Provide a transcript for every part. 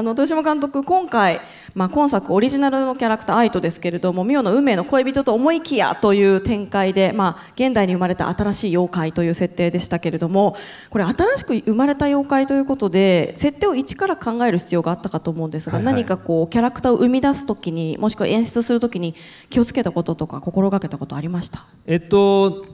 豊島監督、今回、今作オリジナルのキャラクター愛斗ですけれども、ミオの運命の恋人と思いきやという展開で、現代に生まれた新しい妖怪という設定でしたけれども、これ新しく生まれた妖怪ということで設定を一から考える必要があったかと思うんですが、何かこうキャラクターを生み出すときに、もしくは演出するときに気をつけたこととか心がけたことありました？酒呑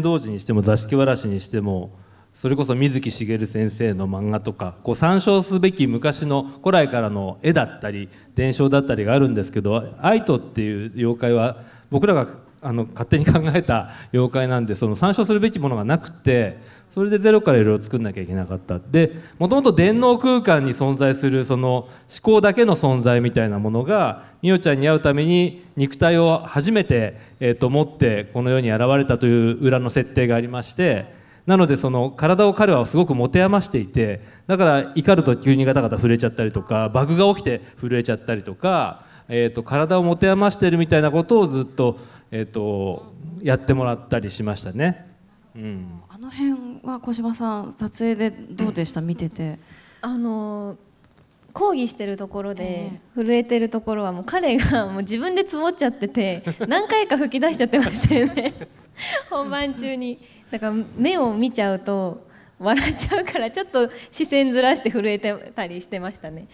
童子にしても座敷わらしにしても、それこそ水木しげる先生の漫画とか、こう参照すべき昔の古来からの絵だったり伝承だったりがあるんですけど、愛斗っていう妖怪は僕らが勝手に考えた妖怪なんで、その参照するべきものがなくて、それでゼロからいろいろ作んなきゃいけなかった。でもともと電脳空間に存在するその思考だけの存在みたいなものが、みおちゃんに会うために肉体を初めて、持ってこの世に現れたという裏の設定がありまして、なのでその体を彼はすごく持て余していて、だから怒ると急にガタガタ震えちゃったりとか、バグが起きて震えちゃったりとか、体を持て余しているみたいなことをずっと、やってもらったりしましたね。うん、あの辺は小島さん、撮影でどうでした？見てて。講義してるところで震えてるところは、もう彼がもう自分で積もっちゃってて、何回か吹き出しちゃってましたよね本番中に。だから目を見ちゃうと笑っちゃうから、ちょっと視線ずらして震えてたりしてましたね。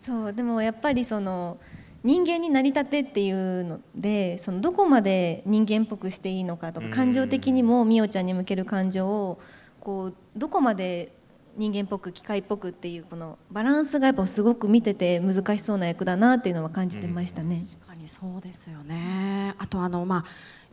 そうでもやっぱりその人間になりたてっていうので、そのどこまで人間っぽくしていいのかとか、感情的にもみおちゃんに向ける感情をこうどこまで人間っぽく機械っぽくっていう、このバランスがやっぱすごく見てて難しそうな役だなっていうのは感じてましたね。確かにそうですよね。あと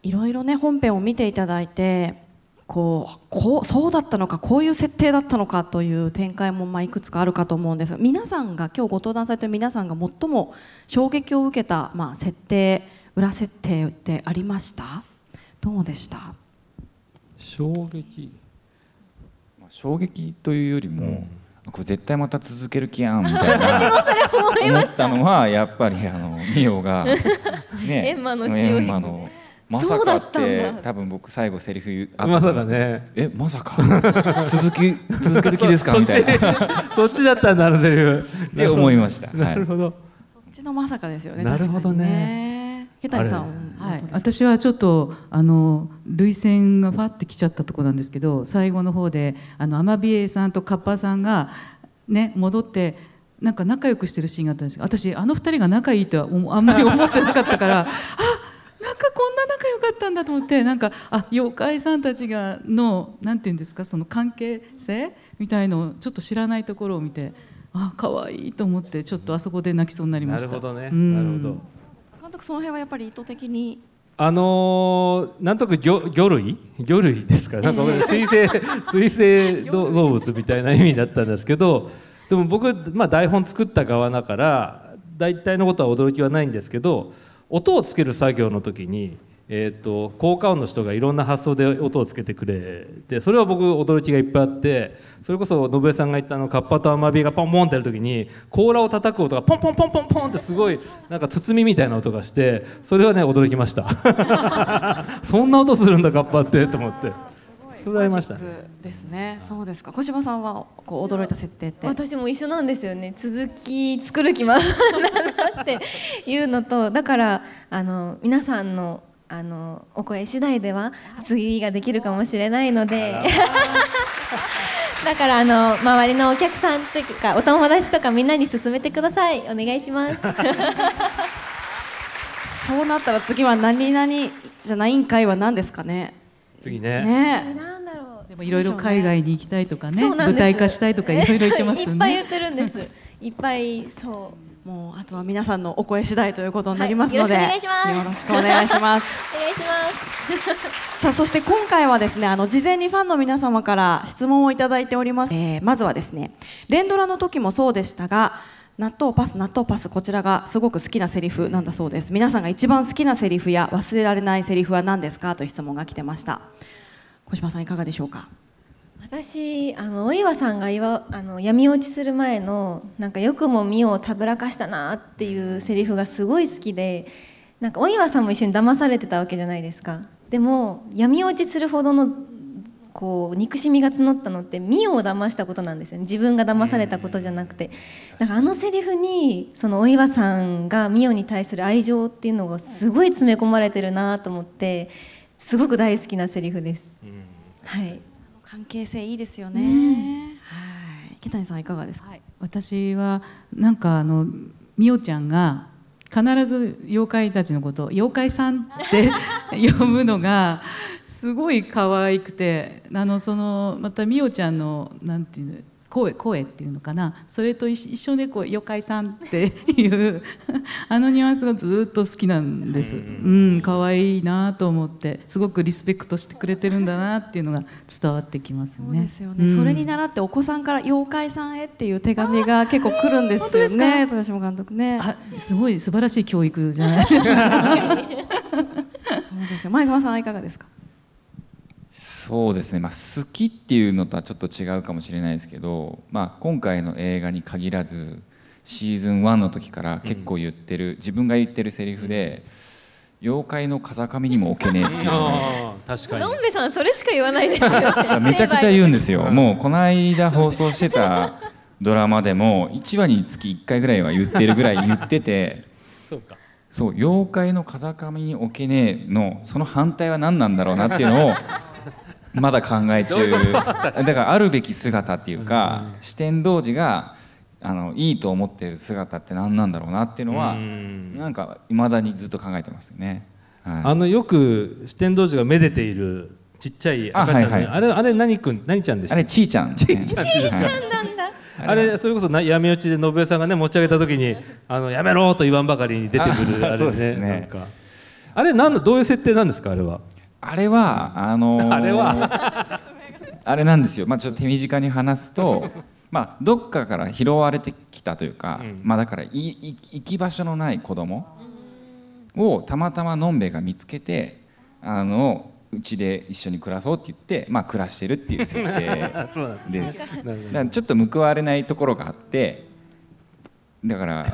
いろいろね、本編を見ていただいて、こうそうだったのか、こういう設定だったのかという展開もいくつかあるかと思うんですが、皆さんが今日ご登壇されている皆さんが最も衝撃を受けた、設定、裏設定ってありました？どうでした？衝撃というよりも、これ絶対また続ける気やんみたいな思ったのは、やっぱりミオがね、エンマのまさかって、多分僕最後セリフあったんですけど、まさか続ける気ですかみたいな、そっちだったんだあのセリフって思いました。なるほど、そっちのまさかですよね。なるほどね。池谷さん。私はちょっと涙腺がファってきちゃったとこなんですけど、最後の方でアマビエさんとカッパさんがね、戻ってなんか仲良くしてるシーンがあったんですけど、私2人が仲いいとはあんまり思ってなかったからなんかこんな仲良かったんだと思って、なんか妖怪さんたちがのなんていうんですか、その関係性みたいのをちょっと知らないところを見て、可愛いと思って、ちょっとあそこで泣きそうになりました。なるほどね。監督、その辺はやっぱり意図的になんとか魚類ですか、なんか水生動物みたいな意味だったんですけど、でも僕、台本作った側だから大体のことは驚きはないんですけど、音をつける作業の時に、効果音の人がいろんな発想で音をつけてくれて、それは僕驚きがいっぱいあって、それこそ信江さんが言ったカッパとアマビエがポンポンってやる時に甲羅を叩く音がポンポンポンポンポンって、すごいなんか包みみたいな音がして、それはね、驚きましたそんな音するんだカッパってと思って、それはありましたね。そうですか。小島さんはこう驚いた設定って。私も一緒なんですよね。続き作る気満々だなっていうのと、だから皆さんのお声次第では次ができるかもしれないのでだから周りのお客さんというかお友達とかみんなに勧めてください。お願いしますそうなったら次は何々じゃないんかいは何ですかね。次ね、でもいろいろ海外に行きたいとかね、舞台化したいとかいろいろ言ってますよね。いっぱい言ってるんです。いっぱいそう。もうあとは皆さんのお声次第ということになりますので、よろしくお願いします。お願いします。さあ、そして今回はですね、事前にファンの皆様から質問をいただいております。まずはですね、連ドラの時もそうでしたが、納豆パス、こちらがすごく好きなセリフなんだそうです。皆さんが一番好きなセリフや忘れられないセリフは何ですかという質問が来てました。小島さん、いかがでしょうか。私、お岩さんが闇落ちする前のなんかよくもミオをたぶらかしたなっていうセリフがすごい好きで、なんかお岩さんも一緒に騙されてたわけじゃないですか。でも闇落ちするほどのこう憎しみが募ったのってミオを騙したことなんですよね。自分が騙されたことじゃなくて、だからあのセリフにそのお岩さんがミオに対する愛情っていうのがすごい詰め込まれてるなと思って、すごく大好きなセリフです、はい、関係性いいですよね、はい、池谷さんいかがですか？はい、私はなんかミオちゃんが必ず妖怪たちのことを妖怪さんって呼ぶのがすごい可愛くて、またミオちゃんのなんていう声っていうのかな、それと一緒でこう妖怪さんっていうあのニュアンスがずっと好きなんです。うん、可愛いなと思って、すごくリスペクトしてくれてるんだなっていうのが伝わってきますね。そうですよね、うん、それに倣ってお子さんから妖怪さんへっていう手紙が結構来るんですよね、豊島監督ね。あ、すごい素晴らしい教育じゃないですか。そうですよ。前川さんはいかがですか？そうですね、まあ、好きっていうのとはちょっと違うかもしれないですけど、まあ、今回の映画に限らずシーズン1の時から結構言ってる、自分が言ってるセリフで「妖怪の風上にも置けねえ」っていうのが、のんべさんそれしか言わないですよね。めちゃくちゃ言うんですよ。もうこの間放送してたドラマでも1話につき1回ぐらいは言ってるぐらい言ってて、そうか、そう「妖怪の風上に置けねえ」のその反対は何なんだろうなっていうのをまだ考え中。だからあるべき姿っていうか、四天童子がいいと思ってる姿って何なんだろうなっていうのは、なんか未だにずっと考えてますよね。はい、よく四天童子がめでているちっちゃい赤ちゃん、あれ何ちゃんでした？あれちーちゃん。ちーちゃんなんだ。あれそれこそ闇落ちで信代さんがね持ち上げた時にやめろと言わんばかりに出てくるあれね。なんかあれどういう設定なんですかあれは？あれなんですよ。まあちょっと手短に話すと、まあどっかから拾われてきたというか、まあだから行き場所のない子供をたまたまのんべえが見つけて、うちで一緒に暮らそうって言って、まあ暮らしてるっていう設定です。だからちょっと報われないところがあって、だから。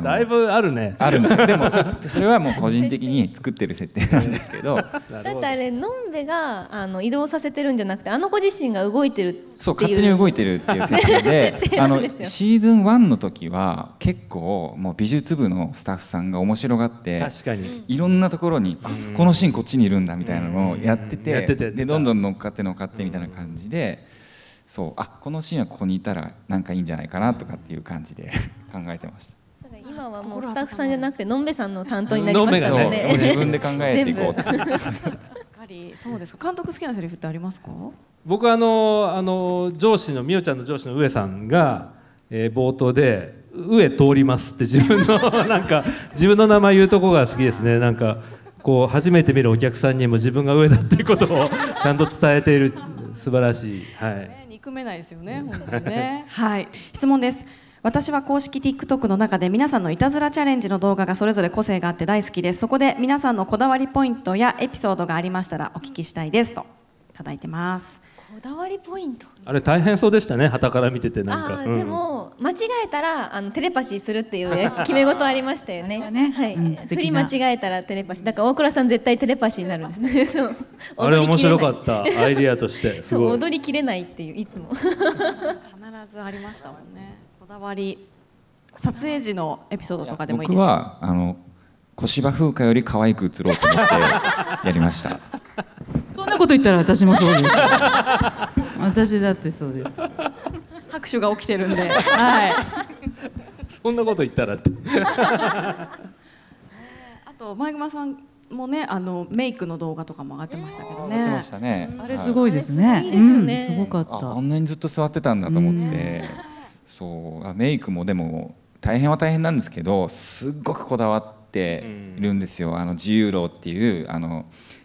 だいぶあるね。あるんですよ。でもそれはもう個人的に作ってる設定なんですけど。だってあれのんべが移動させてるんじゃなくて、子自身が動いてるっていう。そう、勝手に動いてるっていう設定で、シーズン1の時は結構もう美術部のスタッフさんが面白がって、確かにいろんなところにこのシーンこっちにいるんだみたいなのをやってて、でどんどん乗っかってみたいな感じで。そう、このシーンはここにいたらなんかいいんじゃないかなとかっていう感じで考えてました。今はもうスタッフさんじゃなくてのんべさんの担当になりましたので、自分で考えていこうって。そうですか。監督好きなセリフってありますか？僕は上司のみおちゃんの上司の上さんが、冒頭で上通りますって自分の自分の名前言うとこが好きですね。なんかこう初めて見るお客さんにも自分が上だっていうことをちゃんと伝えている、素晴らしい。はい。憎めないですよね。本当にね。はい。質問です。私は公式 TikTok の中で皆さんのいたずらチャレンジの動画がそれぞれ個性があって大好きです。そこで皆さんのこだわりポイントやエピソードがありましたらお聞きしたいですといただいてます。こだわりポイント、あれ大変そうでしたね、傍から見てて。でも間違えたらテレパシーするっていう決め事ありましたよね。振り間違えたらテレパシーだから、大倉さん絶対テレパシーになるんですね。そうあれ面白かった、アイディアとしてすごい。そう踊りきれないっていういつも必ずありましたもんね。こだわり、撮影時のエピソードとかでもいいですか？僕は小芝風花より可愛く映ろうと思ってやりました。そんなこと言ったら私もそうです。私だってそうです。拍手が起きてるんで。はい。そんなこと言ったらって。あと前熊さんもね、メイクの動画とかも上がってましたけどね。上がってましたね。あれすごいですね。すごかった。あんなにずっと座ってたんだと思って。そうメイクもでも大変は大変なんですけど、すっごくこだわっているんですよ。自由楼っていう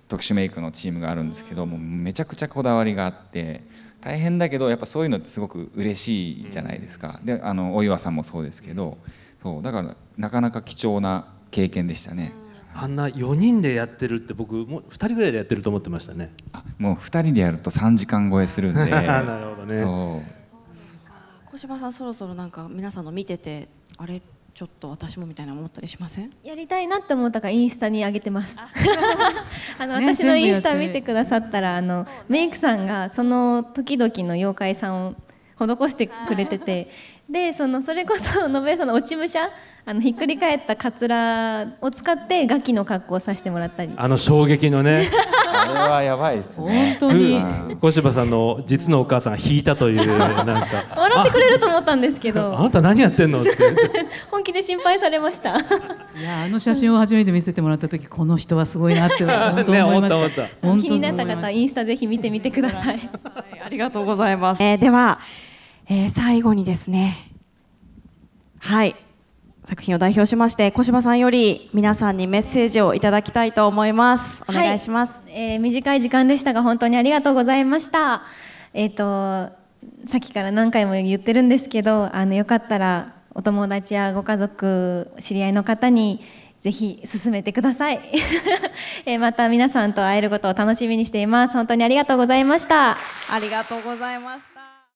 特殊メイクのチームがあるんですけど、もうめちゃくちゃこだわりがあって大変だけど、やっぱそういうのってすごく嬉しいじゃないですか。でお岩さんもそうですけど、そうだからなかなか貴重な経験でしたね。あんな4人でやってるって、僕もう2人ぐらいでやってると思ってましたね。もう2人でやると3時間超えするんで。なるほどね。そう小芝さん、そろそろなんか皆さんの見ててあれちょっと私もみたいな思ったりしません？やりたいなって思ったからインスタに上げてます。私のインスタ見てくださったら、メイクさんがその時々の妖怪さんを施してくれてて、でそれこそのべえさんの落ち武者、ひっくり返ったカツラを使ってガキの格好をさせてもらったり、衝撃のねあれはやばいですね本当に、小柴さんの実のお母さんが引いたというなんか笑ってくれると思ったんですけど、 あんた何やってんのって本気で心配されましたいや、写真を初めて見せてもらった時、この人はすごいなって本当に思いました気になった方インスタぜひ見てみてくださいありがとうございます。では最後にですね、はい、作品を代表しまして小柴さんより皆さんにメッセージをいただきたいと思います。お願いします、はい、短い時間でしたが本当にありがとうございました。さっきから何回も言ってるんですけど、よかったらお友達やご家族、知り合いの方にぜひ進めてくださいまた皆さんと会えることを楽しみにしています。本当にありがとうございました。ありがとうございました。